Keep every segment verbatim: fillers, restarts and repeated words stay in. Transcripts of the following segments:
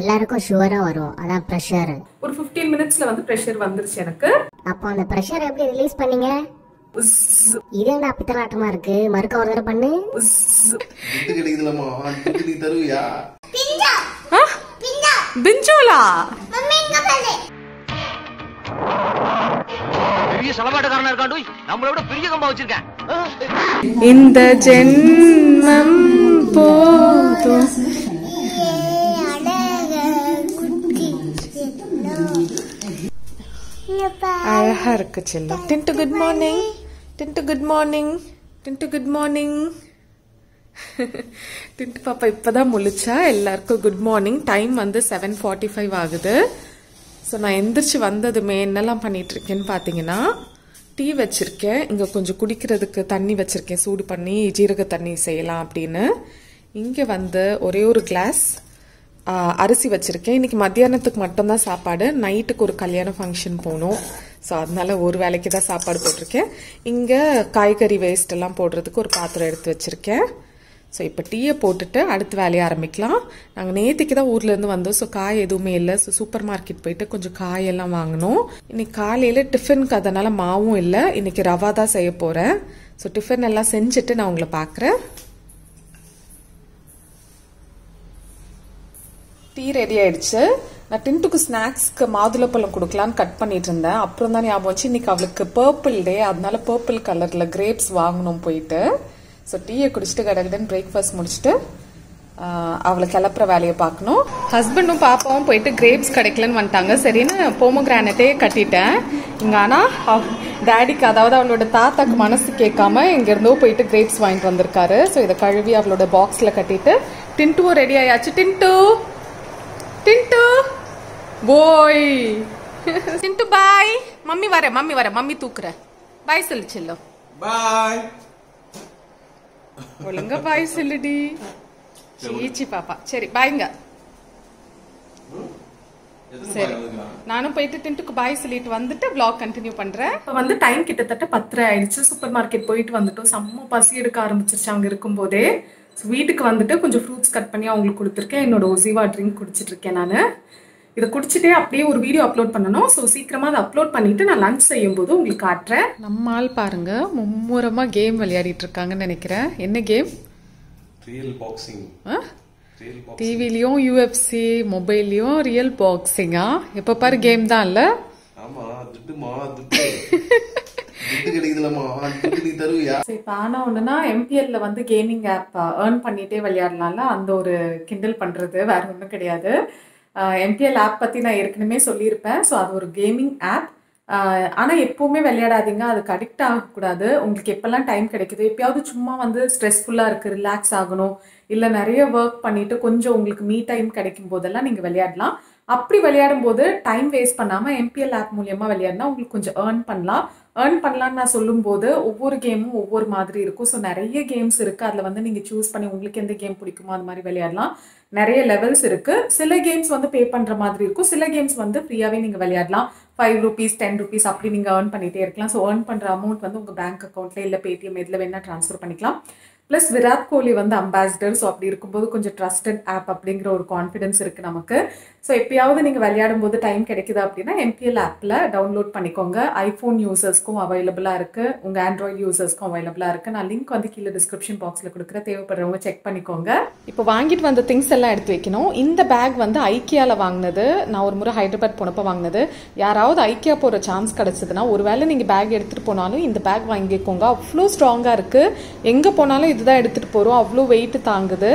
எல்லாருக்கும் ஷுவரா வரும். அதான் பிரஷர். ஒரு fifteen மினிட்ஸ்ல வந்து பிரஷர் வந்துருச்சு எனக்கு. அப்ப அந்த பிரஷர் எப்படி ரிலீஸ் பண்ணீங்க? இதேனா பித்தலாட்டமா இருக்கு. மறுக்க ஒரு தடவை பண்ணு. இது கிடைக்குதுலமா. நீ தருவியா? பிஞ்சா. ஹ? பிஞ்சா. பிஞ்சோலா. மம்மி எங்க பண்றே? பெரிய சலவாட்டக்காரனா இருக்கான் டேய். நம்மளோட பெரிய கம்பா வச்சிருக்கேன். இந்த ஜென்மம் போதும் அழகா இருக்கு செல்ல. Tintu good morning, Tintu good morning, Tintu good morning. Tintu பாப்பா இப்பதான் முழிச்சா. எல்லாருக்கும் குட் மார்னிங். டைம் வந்து செவன் ஃபார்ட்டி ஃபைவ் ஆகுது. ஸோ நான் எந்திரிச்சு வந்ததுமே என்னெல்லாம் பண்ணிட்டு இருக்கேன்னு பார்த்தீங்கன்னா, டீ வச்சிருக்கேன். இங்கே கொஞ்சம் குடிக்கிறதுக்கு தண்ணி வச்சிருக்கேன், சூடு பண்ணி ஜீரக தண்ணி செய்யலாம் அப்படின்னு. இங்கே வந்து ஒரே ஒரு கிளாஸ் அரிசி வச்சுருக்கேன். இன்றைக்கி மத்தியானத்துக்கு மட்டும்தான் சாப்பாடு. நைட்டுக்கு ஒரு கல்யாண ஃபங்க்ஷன் போகணும். ஸோ அதனால ஒரு வேலைக்கு தான் சாப்பாடு போட்டிருக்கேன். இங்கே காய்கறி வேஸ்டெல்லாம் போடுறதுக்கு ஒரு பாத்திரம் எடுத்து வச்சுருக்கேன். ஸோ இப்போ டீயை போட்டுட்டு அடுத்த வேலையை ஆரம்பிக்கலாம். நாங்கள் நேற்றுக்கு தான் ஊர்லேருந்து வந்தோம். ஸோ காய் எதுவுமே இல்லை. ஸோ சூப்பர் மார்க்கெட் போயிட்டு கொஞ்சம் காயெல்லாம் வாங்கினோம். இன்றைக்கி காலையில் டிஃபனுக்கு அதனால் மாவும் இல்லை. இன்றைக்கி ரவா தான் செய்ய போகிறேன். ஸோ டிஃபன் எல்லாம் செஞ்சுட்டு நான் உங்களை பார்க்குறேன். டீ ரெடி ஆயிடுச்சு. நான் டின்ட்டுக்கு ஸ்நாக்ஸ்க்கு மாதுளப்பழம் கொடுக்கலான்னு கட் பண்ணிட்டு இருந்தேன். அப்புறம் தான் ஞாபகம் வச்சு இன்னைக்கு அவளுக்கு பர்பிள் டே, அதனால பர்பிள் கலர்ல கிரேப்ஸ் வாங்கணும் போயிட்டு. ஸோ டீயை குடிச்சிட்டு கடகடன் பிரேக்ஃபாஸ்ட் முடிச்சுட்டு அவளை கிளப்புற வேலையை பார்க்கணும். ஹஸ்பண்டும் பாப்பாவும் போயிட்டு கிரேப்ஸ் கிடைக்கலன்னு வந்துட்டாங்க. சரின்னு போமோகிரானட்டே கட்டிட்டேன் இங்க. ஆனா டேடிக்கு, அதாவது அவளோட தாத்தாக்கு மனசு கேட்காம எங்க இருந்தோ போயிட்டு கிரேப்ஸ் வாங்கிட்டு வந்திருக்காரு. ஸோ இதை கழுவி அவளோட பாக்ஸ்ல கட்டிட்டு டின்ட்டுவும் ரெடி ஆயாச்சு. டின்ட்டு டின்ட்டு போய் டின்ட்டு பாய். மம்மி வர மம்மி வர மம்மி தூக்குற பாய் சொல்லு செல்லோ. பாய் ஒழுங்க பாய் சொல்லுடி. சீச்சி பாப்பா. சரி பாய்ங்க. சரி நானும் போயிட்டு டின்ட்டுக்கு பாய் சொல்லிட்டு வந்துட்டு வ்ளாக் கண்டினியூ பண்றேன். இப்போ வந்து டைம் கிட்டத்தட்ட பத்தரை ஆயிடுச்சு. சூப்பர் மார்க்கெட் போயிட்டு வந்துட்டோம். செம்ம பசி எடுக்க ஆரம்பிச்சிருச்சு அங்க இருக்கும் போதே. வீட்டுக்கு வந்துட்டு கொஞ்சம் ஃப்ரூட்ஸ் கட் பண்ணி அவங்களுக்கு கொடுத்துருக்கேன். என்னோட ஒசிவா ட்ரிங்க் குடிச்சிட்டு இருக்கேன் நான். இதை குடிச்சிட்டே அப்படியே ஒரு வீடியோ அப்லோட் பண்ணணும். ஸோ சீக்கிரமா அதை அப்லோட் பண்ணிட்டு நான் லஞ்ச் செய்யும் போது உங்களுக்கு காட்டுறேன். நம்ம ஆள் பாருங்க மும்முரமா கேம் விளையாடிட்டு இருக்காங்கன்னு நினைக்கிறேன். என்ன கேம்? Real boxing. டிவிலையும் யூஎஃப்சி, மொபைல்லையும் ரியல் பாக்ஸிங்கா? எப்ப பாரு கேம் தான் இல்ல? ஆமா திட்டுமா திட்டு. M P L வந்து கேமிங் ஆப் earn பண்ணிட்டே விளையாடலாம்ல, அந்த ஒரு கிண்டல் பண்றது, வேற ஒன்றும் கிடையாது. M P L ஆப் பத்தி நான் ஏற்கனவே சொல்லியிருப்பேன். ஸோ அது ஒரு கேமிங் ஆப். ஆனா எப்பவுமே விளையாடாதீங்க, அதுக்கு அடிக்ட் ஆகக்கூடாது. உங்களுக்கு எப்பெல்லாம் டைம் கிடைக்குது, எப்பயாவது சும்மா வந்து ஸ்ட்ரெஸ்ஃபுல்லா இருக்கு, ரிலாக்ஸ் ஆகணும், இல்லை நிறைய ஒர்க் பண்ணிட்டு கொஞ்சம் உங்களுக்கு மீ டைம் கிடைக்கும் போதெல்லாம் நீங்கள் விளையாடலாம். அப்படி விளையாடும் போது டைம் வேஸ்ட் பண்ணாமல் M P L ஆப் மூலியமாக விளையாடினா உங்களுக்கு கொஞ்சம் ஏர்ன் பண்ணலாம். ஏர்ன் பண்ணலான்னு நான் சொல்லும்போது ஒவ்வொரு கேமும் ஒவ்வொரு மாதிரி இருக்கும். ஸோ நிறைய கேம்ஸ் இருக்குது. அதில் வந்து நீங்கள் சூஸ் பண்ணி உங்களுக்கு எந்த கேம் பிடிக்குமோ அது மாதிரி விளையாடலாம். நிறைய லெவல்ஸ் இருக்குது. சில கேம்ஸ் வந்து பே பண்ணுற மாதிரி இருக்கும், சில கேம்ஸ் வந்து ஃப்ரீயாகவே நீங்கள் விளையாடலாம். ஃபைவ் ருபீஸ் டென் ருபீஸ் அப்படி நீங்கள் ஏர்ன் பண்ணிகிட்டே இருக்கலாம். ஸோ ஏர்ன் பண்ணுற அமௌண்ட் வந்து உங்கள் பேங்க் அக்கௌண்ட்டில் இல்லை பேடிஎம் இதில் வேணால் ட்ரான்ஸ்ஃபர் பண்ணிக்கலாம். ப்ளஸ் விராட் கோலி வந்து அம்பாசிடர். ஸோ அப்படி இருக்கும்போது கொஞ்சம் ட்ரஸ்டட் ஆப் அப்படிங்கிற ஒரு கான்ஃபிடன்ஸ் இருக்குது நமக்கு. ஸோ எப்பயாவது நீங்கள் விளையாடும் போது டைம் கிடைக்குது அப்படின்னா M P L ஆப்பில் டவுன்லோட் பண்ணிக்கோங்க. ஐஃபோன் யூசர்ஸ்க்கும் அவைலபிளாக இருக்குது, உங்கள் ஆண்ட்ராய்டு யூசர்ஸ்க்கும் அவைலபிளாக இருக்குது. நான் லிங்க் வந்து கீழே டிஸ்கிரிப்ஷன் பாக்ஸில் கொடுக்குற, தேவைப்படுறவங்க செக் பண்ணிக்கோங்க. இப்போ வாங்கிட்டு வந்த திங்ஸ் எல்லாம் எடுத்து வைக்கணும். இந்த பேக் வந்து ஐக்கியாவில் வாங்கினது. நான் ஒரு முறை ஹைதராபாத் போனப்போ வாங்கினது. யாராவது ஐக்கியா போகிற சான்ஸ் கிடச்சிதுன்னா ஒருவேளை நீங்கள் பேக் எடுத்துகிட்டு போனாலும் இந்த பேக் வாங்கிக்கோங்க. அவ்வளோ ஸ்ட்ராங்காக இருக்குது. எங்கே போனாலும் இதுதான் எடுத்துகிட்டு போகிறோம், அவ்வளோ வெயிட் தாங்குது.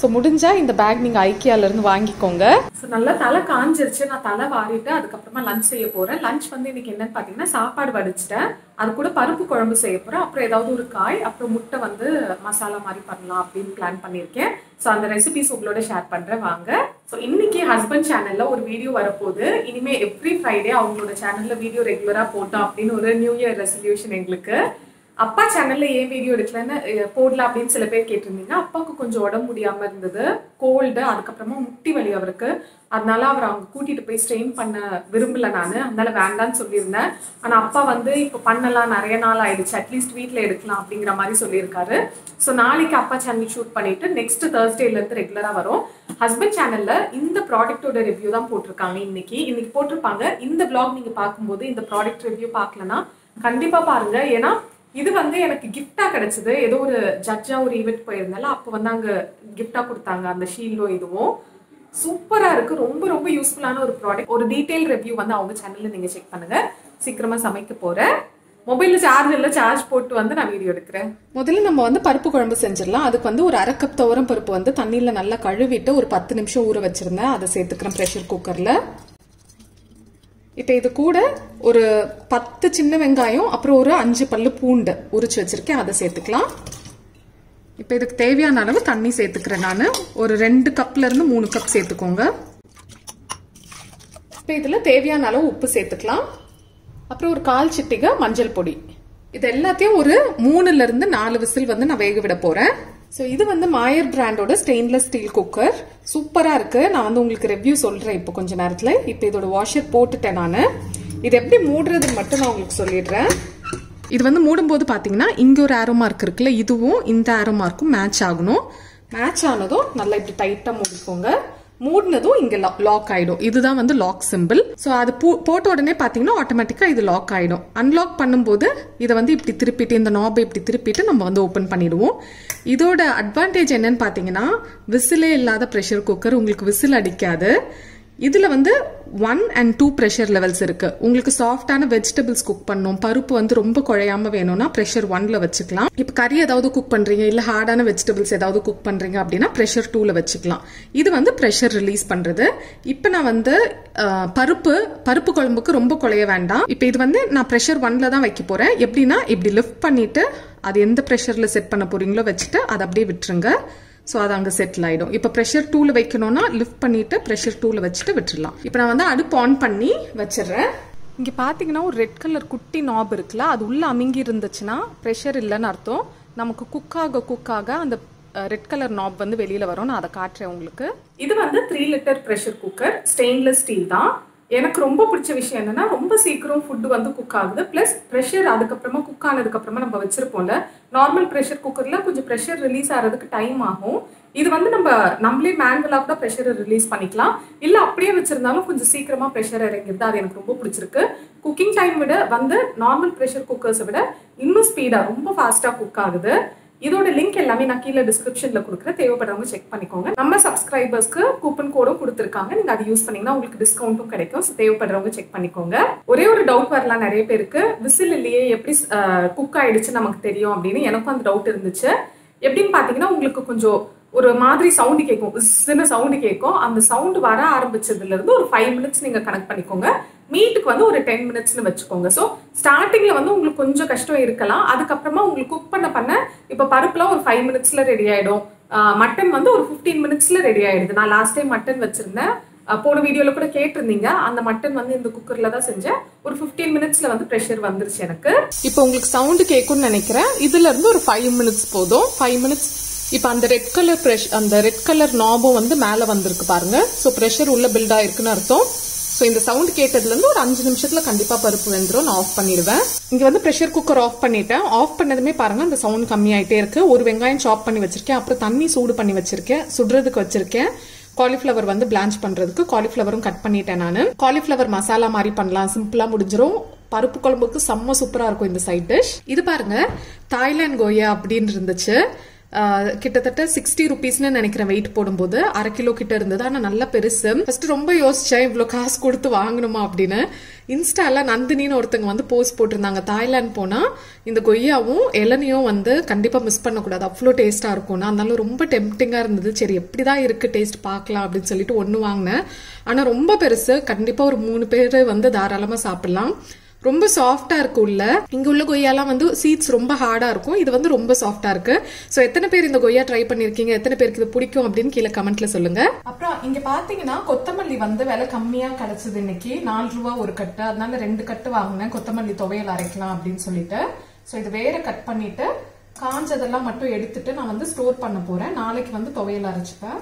ஸோ முடிஞ்சால் இந்த பேக் நீங்கள் ஐக்கியாவிலேருந்து வாங்கிக்கோங்க. ஸோ நல்லா தலை காஞ்சிருச்சு. நான் தலை வாரிட்டு அதுக்கப்புறமா லஞ்ச் செய்ய போகிறேன். லஞ்ச் வந்து இன்றைக்கி என்னென்னு பார்த்தீங்கன்னா, சாப்பாடு வடிச்சிட்டேன், அது கூட பருப்பு குழம்பு செய்ய போகிறேன். அப்புறம் ஏதாவது ஒரு காய், அப்புறம் முட்டை வந்து மசாலா மாதிரி பண்ணலாம் அப்படின்னு பிளான் பண்ணியிருக்கேன். ஸோ அந்த ரெசிபிஸ் உங்களோட ஷேர் பண்ணுறேன் வாங்க. ஸோ இன்றைக்கி ஹஸ்பண்ட் சேனலில் ஒரு வீடியோ வரப்போகுது. இனிமேல் எவ்ரி ஃப்ரைடே அவங்களோட சேனலில் வீடியோ ரெகுலராக போட்டோம் அப்படின்னு ஒரு நியூ இயர் ரெசல்யூஷன் எங்களுக்கு. அப்பா சேனல்ல ஏ வீடியோ எடுக்கலன்னு போடலாம் அப்படினு சில பேர் கேட்டிருந்தீங்க. அப்பாக்கு கொஞ்சம் உடம்பு முடியாம இருந்தது, கோல்ட், அதுக்கு அப்புறமா முட்டி வலி அவருக்கு. அதனால அவர் அவங்க கூட்டிட்டு போய் ஸ்ட்ரெயின் பண்ண விரும்பல நான், அதனால வேண்டான்னு சொல்லியிருந்தேன். ஆனா அப்பா வந்து இப்ப பண்ணலாம், நிறைய நாள் ஆயிடுச்சு, அட்லீஸ்ட் வீட்டில் எடுக்கலாம் அப்படிங்கிற மாதிரி சொல்லியிருக்காரு. ஸோ நாளைக்கு அப்பா சேனல் ஷூட் பண்ணிட்டு நெக்ஸ்ட் தேர்ஸ்டேல இருந்து ரெகுலரா வரும். ஹஸ்பண்ட் சேனல்ல இந்த ப்ராடக்டோட ரிவ்யூ தான் போட்டிருக்காங்க. இன்னைக்கு இன்னைக்கு போட்டிருப்பாங்க. இந்த பிளாக் நீங்க பார்க்கும்போது இந்த ப்ராடக்ட் ரிவ்யூ பார்க்கலன்னா கண்டிப்பா பாருங்க. ஏன்னா இது வந்து எனக்கு கிஃப்டா கிடைச்சது. ஏதோ ஒரு ஜட்ஜா ஒரு ஈவெண்ட் போயிருந்தால அப்போ வந்து அங்கே கிஃப்டா கொடுத்தாங்க அந்த ஷீல்டோ. இதுவும் சூப்பரா இருக்கு, ரொம்ப ரொம்ப யூஸ்ஃபுல்லான ஒரு ப்ராடக்ட். ஒரு டீடைல் ரிவ்யூ வந்து அவங்க சேனல்ல நீங்க செக் பண்ணுங்க. சீக்கிரமா சமைக்க போறேன். மொபைல்ல சார்ஜ் இல்லை, சார்ஜ் போட்டு வந்து நான் வீடியோ எடுக்கிறேன். முதல்ல நம்ம வந்து பருப்பு குழம்பு செஞ்சிடலாம். அதுக்கு வந்து ஒரு அரை கப் துவரம் பருப்பு வந்து தண்ணியில நல்லா கழுவிட்டு ஒரு பத்து நிமிஷம் ஊற வச்சிருந்தேன். அதை சேர்த்துக்கிறேன் ப்ரெஷர் குக்கர்ல. இப்போ இது கூட ஒரு பத்து சின்ன வெங்காயம், அப்புறம் ஒரு அஞ்சு பல்லு பூண்டு உரிச்சு வச்சிருக்கேன், அதை சேர்த்துக்கலாம். இப்போ இதுக்கு தேவையான அளவு தண்ணி சேர்த்துக்கிறேன் நான். ஒரு ரெண்டு கப்ல இருந்து மூணு கப் சேர்த்துக்கோங்க. இப்போ இதில் தேவையான அளவு உப்பு சேர்த்துக்கலாம். அப்புறம் ஒரு கால் சிட்டிகை மஞ்சள் பொடி. இது எல்லாத்தையும் ஒரு மூணுல இருந்து நாலு விசில் வந்து நான் வேக விட போறேன். ஸோ இது வந்து மாயர் பிராண்டோட ஸ்டெயின்லெஸ் ஸ்டீல் குக்கர், சூப்பராக இருக்கு. நான் வந்து உங்களுக்கு ரிவ்யூ சொல்கிறேன் இப்போ கொஞ்ச நேரத்தில். இப்போ இதோட வாஷர் போட்டுட்டேன் நான். இது எப்படி மூடுறதுன்னு மட்டும் நான் உங்களுக்கு சொல்லிடுறேன். இது வந்து மூடும்போது பார்த்தீங்கன்னா இங்கே ஒரு ஆரோ மார்க் இருக்குல்ல, இதுவும் இந்த ஆரோ மார்க்கும் மேட்ச் ஆகணும். மேட்ச் ஆனதும் நல்லா இப்படி டைட்டாக மூடிக்கோங்க. மூடினதும் இங்கே லாக் ஆகிடும். இதுதான் வந்து லாக் சிம்பிள். ஸோ அது போட்ட உடனே பார்த்தீங்கன்னா ஆட்டோமேட்டிக்காக இது லாக் ஆகிடும். அன்லாக் பண்ணும்போது இதை வந்து இப்படி திருப்பிட்டு, இந்த நாபை இப்படி திருப்பிட்டு நம்ம வந்து ஓப்பன் பண்ணிடுவோம். இதோட அட்வான்டேஜ் என்னன்னு பார்த்தீங்கன்னா விசிலே இல்லாத ப்ரெஷர் குக்கர், உங்களுக்கு விசில் அடிக்காது. இதில் வந்து one and two pressure levels இருக்குது. உங்களுக்கு சாஃப்டான வெஜிடபிள்ஸ் குக் பண்ணணும், பருப்பு வந்து ரொம்ப குழையாமல் வேணும்னா ப்ரெஷர் ஒன்ல வச்சுக்கலாம். இப்போ கறி ஏதாவது குக் பண்ணுறீங்க, இல்லை ஹார்டான வெஜிடபிள்ஸ் ஏதாவது குக் பண்ணுறீங்க அப்படின்னா ப்ரெஷர் டூவில் வச்சுக்கலாம். இது வந்து ப்ரெஷர் ரிலீஸ் பண்ணுறது. இப்போ நான் வந்து பருப்பு பருப்பு குழம்புக்கு ரொம்ப குழைய வேண்டாம். இப்போ இது வந்து நான் ப்ரெஷர் ஒன்ல தான் வைக்க போகிறேன். எப்படின்னா இப்படி லிஃப்ட் பண்ணிட்டு அது எந்த ப்ரெஷரில் செட் பண்ண போறீங்களோ வச்சுட்டு அதை அப்படியே விட்டுருங்க. ஸோ அது அங்கே செட்டில் ஆகிடும். இப்போ ப்ரெஷர் டூவில் வைக்கணும்னா லிஃப்ட் பண்ணிவிட்டு ப்ரெஷர் டூவில் வச்சுட்டு விட்டுடலாம். இப்போ நான் வந்து அடுப்பு ஆன் பண்ணி வச்சிடுறேன். இங்கே பார்த்தீங்கன்னா ஒரு ரெட் கலர் குட்டி நாப் இருக்குல்ல, அது உள்ளே அமுங்கி இருந்துச்சுன்னா ப்ரெஷர் இல்லைன்னு அர்த்தம். நமக்கு குக்காக குக்காக அந்த ரெட் கலர் நாப் வந்து வெளியில் வரும். நான் அதை காட்டுறேன் உங்களுக்கு. இது வந்து three litre pressure cooker, stainless steel தான். எனக்கு ரொம்ப பிடிச்ச விஷயம் என்னன்னா ரொம்ப சீக்கிரம் ஃபுட்டு வந்து குக் ஆகுது. ப்ளஸ் ப்ரெஷர் அதுக்கப்புறமா குக் ஆனதுக்கப்புறமா நம்ம வச்சிருப்போம்ல, நார்மல் ப்ரெஷர் குக்கரில் கொஞ்சம் ப்ரெஷர் ரிலீஸ் ஆகிறதுக்கு டைம் ஆகும். இது வந்து நம்ம நம்மளே மேனுவலாக தான் ப்ரெஷரை ரிலீஸ் பண்ணிக்கலாம். இல்லை அப்படியே வச்சிருந்தாலும் கொஞ்சம் சீக்கிரமாக ப்ரெஷர் இறங்கிறது. அது எனக்கு ரொம்ப பிடிச்சிருக்கு. குக்கிங் டைம் விட வந்து நார்மல் ப்ரெஷர் குக்கர்ஸை விட இன்னும் ஸ்பீடாக ரொம்ப ஃபாஸ்ட்டாக குக் ஆகுது. இதோட லிங்க் எல்லாமே நான் கீழே டிஸ்கிரிப்ஷன்ல கொடுக்குறேன். தேவைப்படுறவங்க செக் பண்ணிக்கோங்க. நம்ம சப்ஸ்கிரைபர்ஸ்க்கு கூப்பன் கோடும் கொடுத்துருக்காங்க. நீங்க அதை யூஸ் பண்ணீங்கன்னா உங்களுக்கு டிஸ்கவுண்ட்டும் கிடைக்கும். தேவைப்படுறவங்க செக் பண்ணிக்கோங்க. ஒரே ஒரு டவுட் வரலாம் நிறைய பேருக்கு, விசில் இல்லையே எப்படி குக் ஆயிடுச்சு நமக்கு தெரியும் அப்படின்னு. எனக்கும் அந்த டவுட் இருந்துச்சு. எப்படின்னு பாத்தீங்கன்னா உங்களுக்கு கொஞ்சம் ஒரு மாதிரி சவுண்டு கேட்கும், சின்ன சவுண்டு கேட்கும். அந்த சவுண்டு வர ஆரம்பிச்சதுல இருந்து ஒரு ஃபைவ் மினிட்ஸ் நீங்க கனெக்ட் பண்ணிக்கோங்க. மீட்டுக்கு வந்து ஒரு டென் மினிட்ஸ்னு வச்சுக்கோங்க. ஸோ ஸ்டார்டிங்ல வந்து உங்களுக்கு கொஞ்சம் கஷ்டம் இருக்கலாம். அதுக்கப்புறமா உங்களுக்கு குக் பண்ண பண்ண இப்போ பருப்புலாம் ஒரு ஃபைவ் மினிட்ஸ்ல ரெடி ஆயிடும். மட்டன் வந்து ஒரு ஃபிஃப்டீன் மினிட்ஸ்ல ரெடி ஆயிடுது. நான் லாஸ்ட் டைம் மட்டன் வச்சிருந்தேன், போன வீடியோல கூட கேட்டிருந்தீங்க. அந்த மட்டன் வந்து இந்த குக்கர்ல தான் செஞ்சேன். ஒரு ஃபிஃப்டீன் மினிட்ஸ்ல வந்து ப்ரெஷர் வந்துருச்சு எனக்கு. இப்போ உங்களுக்கு சவுண்டு கேட்கும்னு நினைக்கிறேன். இதுல இருந்து ஒரு ஃபைவ் மினிட்ஸ் போதும். ஃபைவ் மினிட்ஸ் இப்போ அந்த ரெட் கலர் ப்ரெஷ் அந்த ரெட் கலர் நாபும் வந்து மேலே வந்திருக்கு பாருங்க. ஸோ ப்ரெஷர் உள்ள பில்ட் ஆயிருக்குன்னு அர்த்தம். ஸோ இந்த சவுண்ட் கேட்டதுலேருந்து ஒரு அஞ்சு நிமிஷத்தில் கண்டிப்பாக பருப்பு வெந்துடும். நான் ஆஃப் பண்ணிடுவேன். இங்கே வந்து ப்ரெஷர் குக்கர் ஆஃப் பண்ணிட்டேன். ஆஃப் பண்ணதுமே பாருங்கள் அந்த சவுண்ட் கம்மியாகிட்டே இருக்கு. ஒரு வெங்காயம் சாப் பண்ணி வச்சிருக்கேன். அப்புறம் தண்ணி சூடு பண்ணி வச்சிருக்கேன், சுடுறதுக்கு வச்சிருக்கேன். காலிஃப்ளவர் வந்து பிளான்ச் பண்ணுறதுக்கு காலிஃப்ளவரும் கட் பண்ணிட்டேன் நான். காலிஃப்ளவர் மசாலா மாதிரி பண்ணலாம், சிம்பிளாக முடிஞ்சிடும். பருப்பு குழம்புக்கு செம்ம சூப்பராக இருக்கும் இந்த சைட் டிஷ். இது பாருங்க தாய்லாந்து கோயா அப்படின்னு இருந்துச்சு. கிட்டத்தட்ட சிக்ஸ்டி ருபீஸ்ன்னு நினைக்கிறேன் வெயிட் போடும்போது. அரை கிலோ கிட்ட இருந்தது. ஆனால் நல்லா பெருசு. ஃபர்ஸ்ட் ரொம்ப யோசிச்சேன் இவ்வளோ காசு கொடுத்து வாங்கணுமா அப்படின்னு. இன்ஸ்டால நந்தினின்னு ஒருத்தங்க வந்து போஸ்ட் போட்டிருந்தாங்க, தாய்லாந்து போனால் இந்த கொய்யாவும் இளநியும் வந்து கண்டிப்பாக மிஸ் பண்ணக்கூடாது, அவ்வளோ டேஸ்ட்டாக இருக்கும்னா. அதனால ரொம்ப டெம்ப்டிங்காக இருந்தது. சரி எப்படி தான் இருக்குது டேஸ்ட் பார்க்கலாம் அப்படின்னு சொல்லிட்டு ஒன்று வாங்கினேன். ஆனால் ரொம்ப பெருசு, கண்டிப்பாக ஒரு மூணு பேர் வந்து தாராளமாக சாப்பிடலாம். ரொம்ப சாஃப்டாக இருக்கும் உள்ள. இங்கே உள்ள கொய்யாலாம் வந்து சீட்ஸ் ரொம்ப ஹார்டாக இருக்கும், இது வந்து ரொம்ப சாஃப்டாக இருக்கு. ஸோ எத்தனை பேர் இந்த கொய்யா ட்ரை பண்ணியிருக்கீங்க, எத்தனை பேருக்கு இது பிடிக்கும் அப்படின்னு கீழே கமெண்ட்ல சொல்லுங்க. அப்புறம் இங்கே பார்த்தீங்கன்னா கொத்தமல்லி வந்து விலை கம்மியாக கிடைச்சது இன்னைக்கு. நாலு ரூபா ஒரு கட்டு, அதனால ரெண்டு கட்டு வாங்கினேன். கொத்தமல்லி துவையல் அரைக்கலாம் அப்படின்னு சொல்லிட்டு So இது வேற கட் பண்ணிட்டு காஞ்சதெல்லாம் மட்டும் எடுத்துட்டு நான் வந்து ஸ்டோர் பண்ண போறேன். நாளைக்கு வந்து துவையல் அரைச்சுப்பேன்.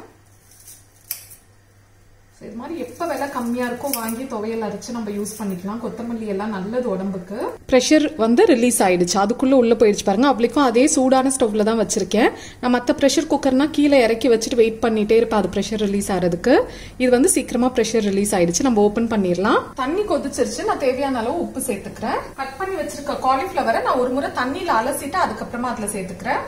சோ இது மாதிரி எப்ப வேலை கம்மியா இருக்கோ வாங்கி துவையல் அரைச்சு நம்ம யூஸ் பண்ணிக்கலாம். கொத்தமல்லி எல்லாம் நல்லது உடம்புக்கு. பிரஷர் வந்து ரிலீஸ் ஆயிடுச்சு, அதுக்குள்ள உள்ள போயிடுச்சு பாருங்க. அப்ளிக்கும் அதே சூடான ஸ்டவ்ல தான் வச்சிருக்கேன். நான் மத்த பிரஷர் குக்கர்னா கீழே இறக்கி வச்சுட்டு வெயிட் பண்ணிட்டே இருப்பேன் அது பிரஷர் ரிலீஸ் ஆறதுக்கு. இது வந்து சீக்கிரமா பிரஷர் ரிலீஸ் ஆயிடுச்சு, நம்ம ஓபன் பண்ணிடலாம். தண்ணி கொதிச்சிருச்சு, நான் தேவையான அளவு உப்பு சேர்த்துக்கிறேன். கட் பண்ணி வச்சிருக்க காலிஃபிளவரை நான் ஒரு முறை தண்ணியில அலசிட்டு அதுக்கப்புறமா அதுல சேர்த்துக்கிறேன்.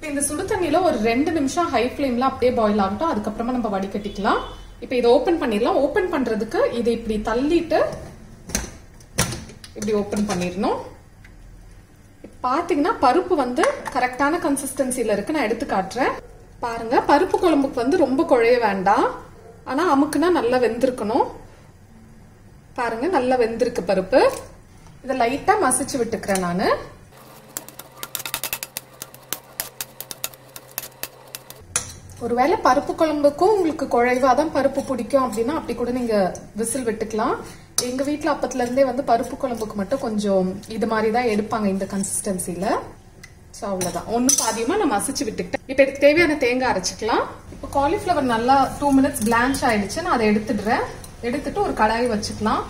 இப்ப இந்த சுடு தண்ணியில ஒரு ரெண்டு நிமிஷம் ஹை ஃபிளேம்ல அப்படியே பாயில் ஆகட்டும், அதுக்கப்புறமா நம்ம வடிகட்டிக்கலாம். இப்ப இதை ஓபன் பண்ணிடலாம். ஓபன் பண்றதுக்கு இதை இப்படி தள்ளிட்டு இப்படி ஓபன் பண்ணிடணும். பாத்தீங்கன்னா பருப்பு வந்து கரெக்டான கன்சிஸ்டன்சில இருக்கு. நான் எடுத்து காட்டுறேன் பாருங்க. பருப்பு குழம்புக்கு வந்து ரொம்ப குழைய வேண்டாம், ஆனா அமுக்குனா நல்லா வெந்திருக்கணும். பாருங்க நல்லா வெந்திருக்கு பருப்பு. இதை லைட்டா மசிச்சு விட்டுக்கிறேன் நானு. ஒருவேளை பருப்பு குழம்புக்கும் உங்களுக்கு குழைவாதான் பருப்பு பிடிக்கும் அப்படின்னா அப்படி கூட நீங்க விசில் விட்டுக்கலாம். எங்க வீட்டுல அப்பத்துல இருந்தே வந்து பருப்பு குழம்புக்கு மட்டும் கொஞ்சம் இது மாதிரிதான் எடுப்பாங்க இந்த கன்சிஸ்டன்சில. சோ அவ்வளவுதான், ஒன்னும் பாதியமா நம்ம அசைச்சு விட்டுக்கிட்டேன். இப்ப இதுக்கு தேவையான தேங்காய் அரைச்சிக்கலாம். இப்ப காலிஃபிளவர் நல்லா டூ மினிட்ஸ் பிளான்ச் ஆயிடுச்சு, நான் அதை எடுத்துடுறேன். எடுத்துட்டு ஒரு கடாய் வச்சுக்கலாம்.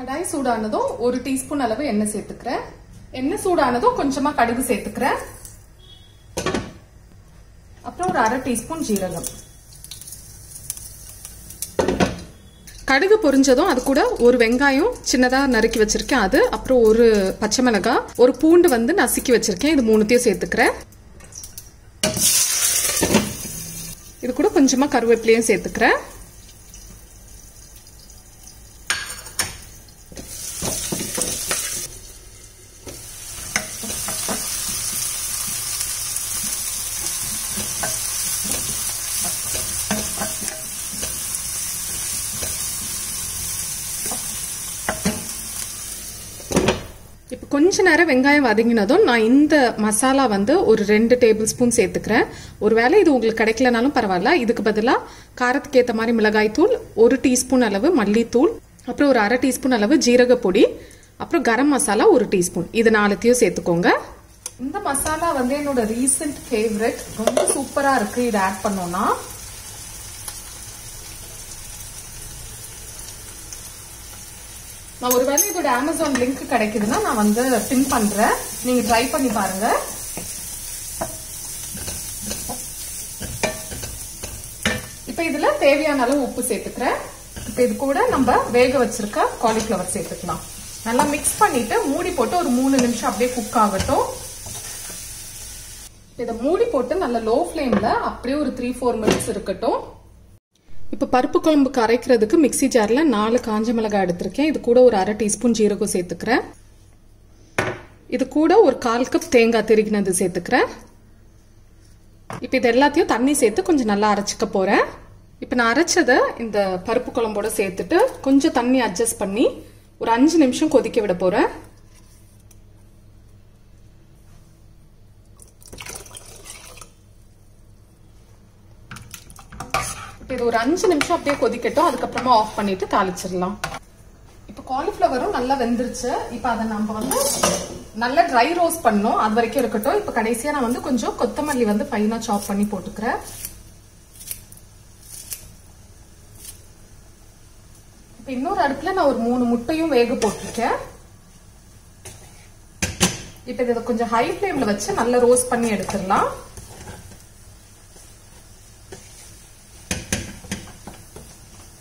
கடாய் சூடானதும் ஒரு டீஸ்பூன் அளவு எண்ணெய் சேர்த்துக்கிறேன். எண்ணெய் சூடானதும் கொஞ்சமா கடுகு சேர்த்துக்கிறேன். அப்புறம் ஒரு அரை டீஸ்பூன் ஜீரகம். கடுகு பொரிஞ்சதும் அது கூட ஒரு வெங்காயம் சின்னதா நறுக்கி வச்சிருக்கேன் அது, அப்புறம் ஒரு பச்சை மிளகாய், ஒரு பூண்டு வந்து நசுக்கி வச்சிருக்கேன். இது மூணுத்தையும் சேர்த்துக்கிறேன். இது கூட கொஞ்சமா கருவேப்பிலையும் சேர்த்துக்கிறேன். இப்போ கொஞ்ச நேரம் வெங்காயம் வதங்கினதும் நான் இந்த மசாலா வந்து ஒரு ரெண்டு டேபிள் ஸ்பூன் சேர்த்துக்கிறேன். ஒருவேளை இது உங்களுக்கு கிடைக்கலனாலும் பரவாயில்ல, இதுக்கு பதிலாக காரத்துக்கு ஏற்ற மாதிரி மிளகாய் தூள், ஒரு டீஸ்பூன் அளவு மல்லித்தூள், அப்புறம் ஒரு அரை டீஸ்பூன் அளவு ஜீரக பொடி, அப்புறம் கரம் மசாலா ஒரு டீஸ்பூன். இது நாலுத்தையும் சேர்த்துக்கோங்க. இந்த மசாலா வந்து என்னோட ரீசன்ட் ஃபேவரட், ரொம்ப சூப்பரா இருக்கு. இதை ஆட் பண்ணோம்னா நான் ஒருவேளை இதோட அமேசான் லிங்க் கிடைக்குதுன்னா நான் வந்து பின் பண்றேன், நீங்க ட்ரை பண்ணி பாருங்க. இப்ப இதுல தேவையான அளவு உப்பு சேர்த்துக்கிறேன். இப்ப இது கூட நம்ம வேக வச்சிருக்க காலிஃபிளவர் சேர்த்துக்கலாம். நல்லா மிக்ஸ் பண்ணிட்டு மூடி போட்டு ஒரு மூணு நிமிஷம் அப்படியே குக் ஆகட்டும். இதை மூடி போட்டு நல்லா லோ ஃபிளேம்ல அப்படியே ஒரு த்ரீ ஃபோர் மினிட்ஸ் இருக்கட்டும். இப்போ பருப்பு குழம்புக்கு அரைக்கிறதுக்கு மிக்சி ஜாரில் நாலு காஞ்ச மிளகாய் எடுத்திருக்கேன். இது கூட ஒரு அரை டீஸ்பூன் ஜீரகம் சேர்த்துக்கிறேன். இது கூட ஒரு கால் கப் தேங்காய் திருகினது சேர்த்துக்கிறேன். இப்போ இது எல்லாத்தையும் தண்ணி சேர்த்து கொஞ்சம் நல்லா அரைச்சிக்க போகிறேன். இப்போ நான் அரைச்சதை இந்த பருப்பு குழம்போட சேர்த்துட்டு கொஞ்சம் தண்ணி அட்ஜஸ்ட் பண்ணி ஒரு அஞ்சு நிமிஷம் கொதிக்க விட போகிறேன். இது ஒரு அஞ்சு நிமிஷம் அப்படியே கொதிக்கட்டும், அதுக்கப்புறமா ஆஃப் பண்ணிட்டு தாளிச்சிடலாம். இப்போ காலிஃபிளவரும் நல்லா வெந்துருச்சு. இப்போ அதை நம்ம வந்து நல்லா ட்ரை ரோஸ்ட் பண்ணோம், அது வரைக்கும் இருக்கட்டும். இப்போ கடைசியா நான் வந்து கொஞ்சம் கொத்தமல்லி வந்து ஃபைனா சாப் பண்ணி போட்டுக்கிறேன். இப்போ இன்னொரு அடுப்புல நான் ஒரு மூணு முட்டையும் வேக போட்டுருக்கேன். இப்போ இதை கொஞ்சம் ஹை ஃபிளேம்ல வச்சு நல்லா ரோஸ்ட் பண்ணி எடுத்துடலாம்.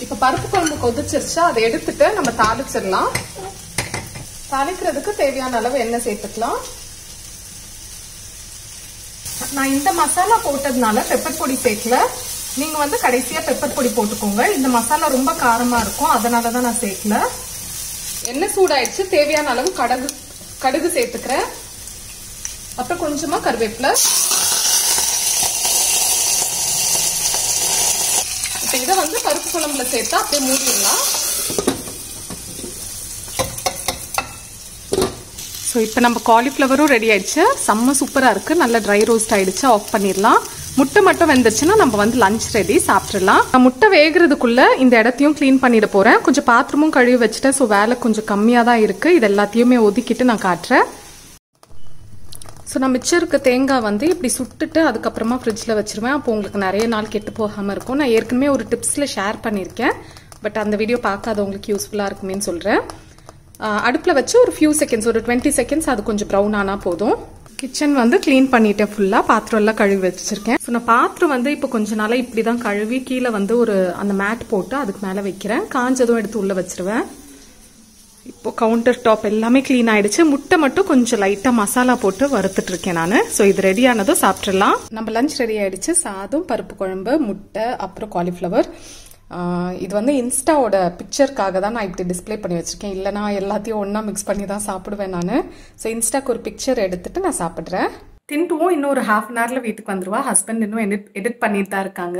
இப்ப பருப்பு குழம்பு கொதிச்சிருச்சா அதை எடுத்துட்டு நம்ம தாளிச்சிடலாம். தாளிக்கிறதுக்கு தேவையான அளவு எண்ணெய் சேர்த்துக்கலாம். நான் இந்த மசாலா போட்டதுனால பெப்பர் பொடி சேர்க்கல, நீங்க வந்து கடைசியா பெப்பர் பொடி போட்டுக்கோங்க. இந்த மசாலா ரொம்ப காரமா இருக்கும், அதனாலதான் நான் சேர்க்கல. எண்ணெய் சூடாயிடுச்சு, தேவையான அளவு கடுகு கடுகு சேர்த்துக்கிறேன். அப்புறம் கொஞ்சமா கருவேப்பிலை. இதை வந்து பருப்பு குழம்புல சேர்த்தா அப்படியே மூடிடலாம். ஸோ இப்போ நம்ம காலிஃபிளவரும் ரெடி ஆயிடுச்சு, செம்ம சூப்பராக இருக்கு. நல்லா ட்ரை ரோஸ்ட் ஆயிடுச்சு, ஆஃப் பண்ணிடலாம். முட்டை மட்டும் வெந்துச்சுனா நம்ம வந்து லஞ்ச் ரெடி சாப்பிடலாம். நான் முட்டை வேகிறதுக்குள்ள இந்த இடத்தையும் க்ளீன் பண்ணிட போறேன். கொஞ்சம் பாத்திரமும் கழுவி வச்சிட்டேன். சோ வேலை கொஞ்சம் கம்மியா தான் இருக்கு. இது எல்லாத்தையுமே ஒதுக்கிட்டு நான் காட்டுறேன். சோ நான் மிச்சம் இருக்க தேங்காய் வந்து இப்படி சுட்டுட்டு அதுக்கப்புறமா ஃப்ரிட்ஜில் வச்சிருவேன். அப்போ உங்களுக்கு நிறைய நாள் கெட்டு போகாம இருக்கும். நான் ஏற்கனவே ஒரு டிப்ஸ்ல ஷேர் பண்ணியிருக்கேன், பட் அந்த வீடியோ பார்க்காதவங்களுக்கு யூஸ்ஃபுல்லா இருக்குமேன்னு சொல்றேன். அடுப்பில் வச்சு ஒரு ஃபியூ செகண்ட்ஸ், ஒரு டுவெண்ட்டி செகண்ட்ஸ் அது கொஞ்சம் ப்ரௌன் ஆனால் போதும். கிச்சன் வந்து க்ளீன் பண்ணிட்டேன். ஃபுல்லாக பாத்திரம் எல்லாம் கழுவி வச்சிருக்கேன். ஸோ நான் பாத்திரம் வந்து இப்போ கொஞ்ச நாளாக இப்படி தான் கழுவி கீழே வந்து ஒரு அந்த மேட் போட்டு அதுக்கு மேலே வைக்கிறேன். காஞ்சதும் எடுத்து உள்ளே வச்சிருவேன். இப்போ கவுண்டர் டாப் எல்லாமே க்ளீன் ஆயிடுச்சு. முட்டை மட்டும் கொஞ்சம் லைட்டாக மசாலா போட்டு வறுத்துட்டு இருக்கேன் நான். ஸோ இது ரெடி ஆனதும் சாப்பிட்றலாம். நம்ம லஞ்ச் ரெடி ஆயிடுச்சு. சாதம், பருப்பு குழம்பு, முட்டை, அப்புறம் காலிஃப்ளவர். இது வந்து இன்ஸ்டாவோட பிக்சருக்காக தான் நான் இப்படி டிஸ்பிளே பண்ணி வச்சிருக்கேன். இல்லைனா எல்லாத்தையும் ஒன்னா மிக்ஸ் பண்ணி தான் சாப்பிடுவேன் நான். ஸோ இன்ஸ்டாக்கு ஒரு பிக்சர் எடுத்துட்டு நான் சாப்பிட்றேன். தின்ட்டுவோம். இன்னும் ஒரு ஹாஃப் அன் ஹவர்ல வீட்டுக்கு வந்துருவா. ஹஸ்பண்ட் இன்னும் எடிட் எடிட் பண்ணிட்டு தான் இருக்காங்க.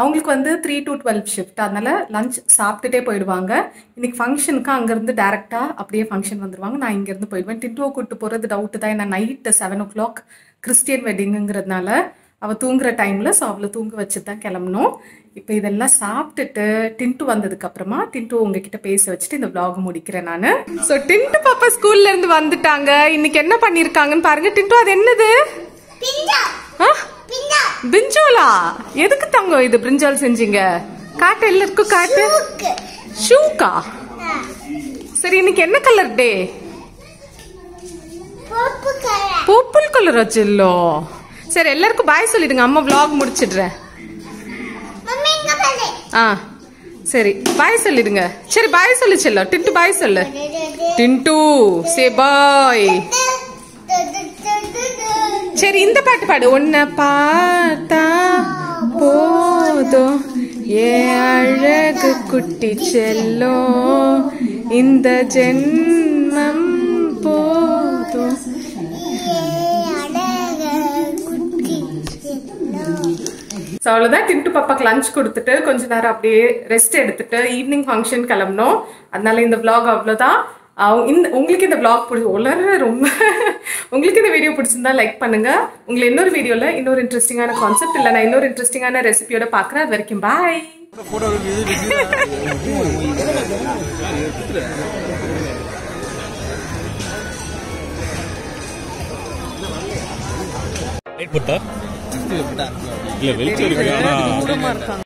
அவங்களுக்கு வந்து த்ரீ டு டுவெல் ஷிஃப்ட், அதனால லஞ்ச் சாப்பிட்டுட்டே போயிடுவாங்க. இன்னைக்கு ஃபங்க்ஷனுக்கு அங்கேருந்து டேரெக்டா அப்படியே ஃபங்க்ஷன் வந்துருவாங்க. நான் இங்கேருந்து போயிடுவேன். டின்ட்டுவை கூப்பிட்டு போறது டவுட்டு தான். ஏன்னா night seven o'clock Christian வெட்டிங்கிறதுனால அவள் தூங்குற டைமில், ஸோ அவளை தூங்க வச்சு தான் கிளம்பணும். இப்போ இதெல்லாம் சாப்பிட்டுட்டு டின்ட்டு வந்ததுக்கப்புறமா டின்ட்டு உங்ககிட்ட பேச வச்சுட்டு இந்த விளாக முடிக்கிறேன் நான். ஸோ டின்ட்டு பாப்பா ஸ்கூல்ல இருந்து வந்துட்டாங்க. இன்னைக்கு என்ன பண்ணியிருக்காங்கன்னு பாருங்க. டின்ட்டு அது என்னது? பிரிஞ்சாலா? எதுக்கு தாங்க இது பிரிஞ்சால் செஞ்சீங்க? காட்டு எல்லாருக்கும் காட்டு. ஷூக்கா? சரி, இன்னைக்கு என்ன கலர் டே? பர்பிள் கலர் வச்சிடலோ. சரி, எல்லாருக்கும் பாய் சொல்லிடுங்க. அம்மா விளாக் முடிச்சிடுறேன். ஆ சரி, பாய் சொல்லிடுங்க. சரி பாய் சொல்லிச்சிடலாம். டின்ட்டு பாய் சொல்லு. டின்ட்டு சே பாய். சரி, இந்த பாட்டு பாடு. ஒன்ன பார்த்தா போதும் ஏ அழகு குட்டி செல்லோ, இந்த ஜென்மம் போதும். ஸோ அவ்வளோதான். டின்ட்டு பாப்பாக்கு லஞ்ச் கொடுத்துட்டு கொஞ்ச நேரம் அப்படியே ரெஸ்ட் எடுத்துட்டு ஈவினிங் ஃபங்க்ஷன் கிளம்பணும். அதனால இந்த விளாக் அவ்வளோதான். இந்த உங்களுக்கு இந்த விளாக் பிடிச்சி உலர ரொம்ப உங்களுக்கு இந்த வீடியோ பிடிச்சிருந்தா லைக் பண்ணுங்க. உங்களை இன்னொரு வீடியோவில் இன்னொரு இன்ட்ரெஸ்டிங்கான கான்செப்ட் இல்லை நான் இன்னொரு இன்ட்ரெஸ்டிங்கான ரெசிபியோட பார்க்குறேன். அது வரைக்கும் பாய். புட்டா இல்ல வெளிச்சம் இருக்கு. ஆனா